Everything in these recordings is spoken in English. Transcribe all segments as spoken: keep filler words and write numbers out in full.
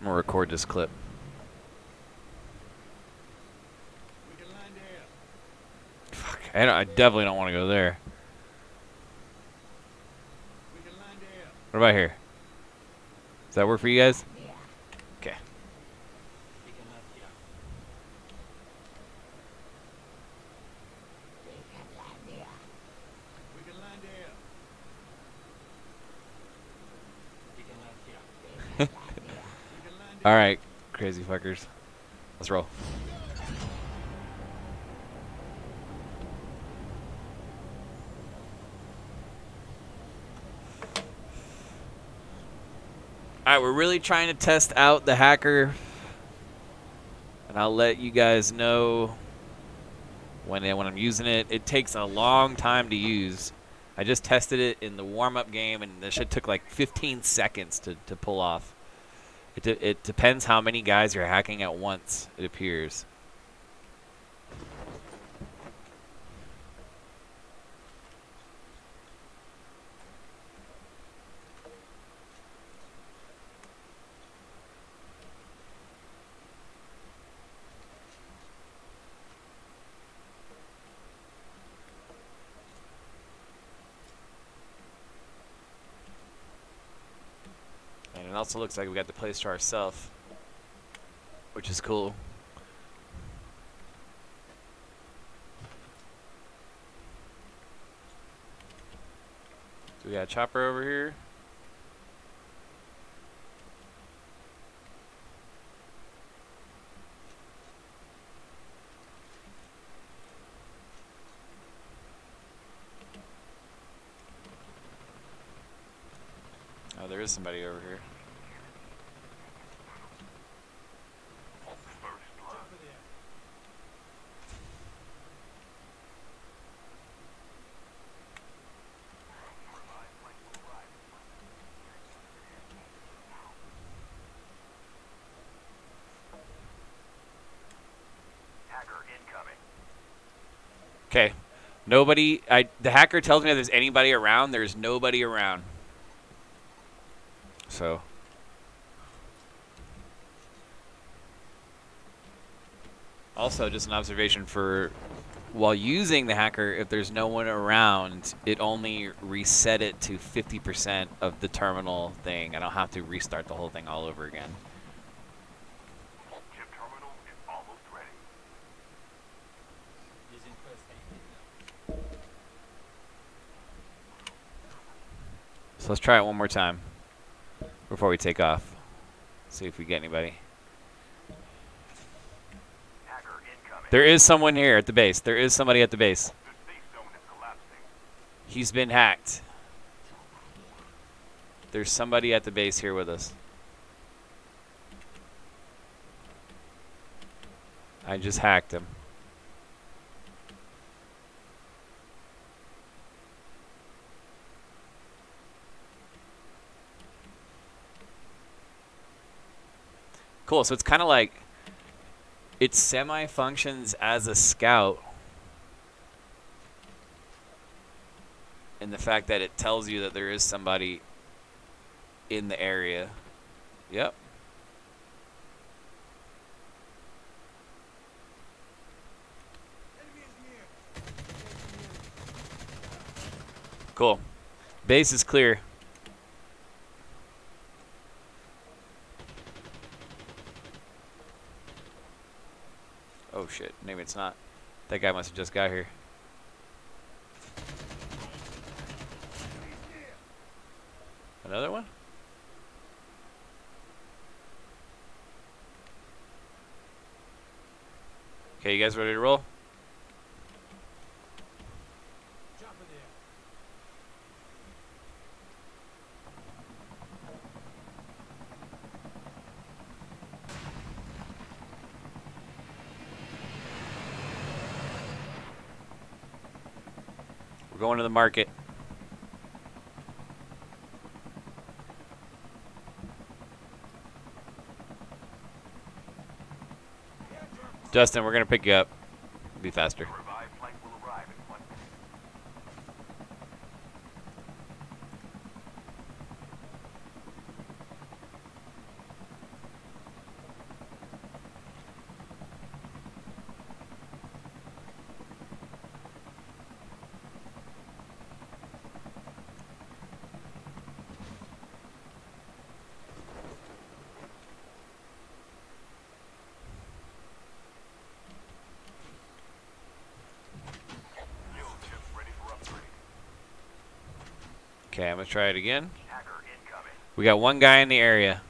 I'm gonna record this clip. Fuck, I, don't, I definitely don't want to go there. What about here? Does that work for you guys? Okay. All right, crazy fuckers. Let's roll. Alright, we're really trying to test out the hacker, and I'll let you guys know when, when I'm using it. It takes a long time to use. I just tested it in the warm-up game, and this shit took like fifteen seconds to, to pull off. It, de it depends how many guys you're hacking at once, it appears. It also looks like we got the place to ourselves, which is cool. So we got a chopper over here. Oh, there is somebody over here. Okay, nobody. I the hacker tells me if there's anybody around. There's nobody around. So. Also, just an observation for while using the hacker, if there's no one around, it only reset it to fifty percent of the terminal thing. I don't have to restart the whole thing all over again. So let's try it one more time before we take off. See if we get anybody. There is someone here at the base. There is somebody at the base. He's been hacked. There's somebody at the base here with us. I just hacked him. Cool, so it's kind of like it semi-functions as a scout in the fact that it tells you that there is somebody in the area. Yep. Cool. Base is clear. Oh shit, maybe it's not. That guy must have just got here. Another one? Okay, you guys ready to roll? We're going to the market. Justin, we're gonna pick you up. It'll be faster. Okay, I'm gonna try it again. We got one guy in the area.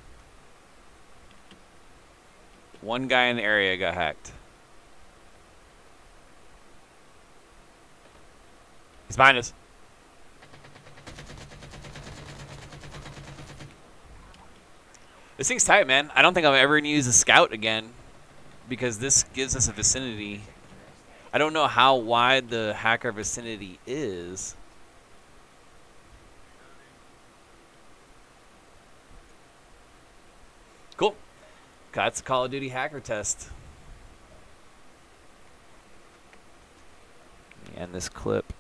One guy in the area got hacked. He's behind us. This thing's tight, man. I don't think I'm ever gonna use a scout again because this gives us a vicinity. I don't know how wide the hacker vicinity is. Cool. That's a Call of Duty hacker test. Let me end this clip.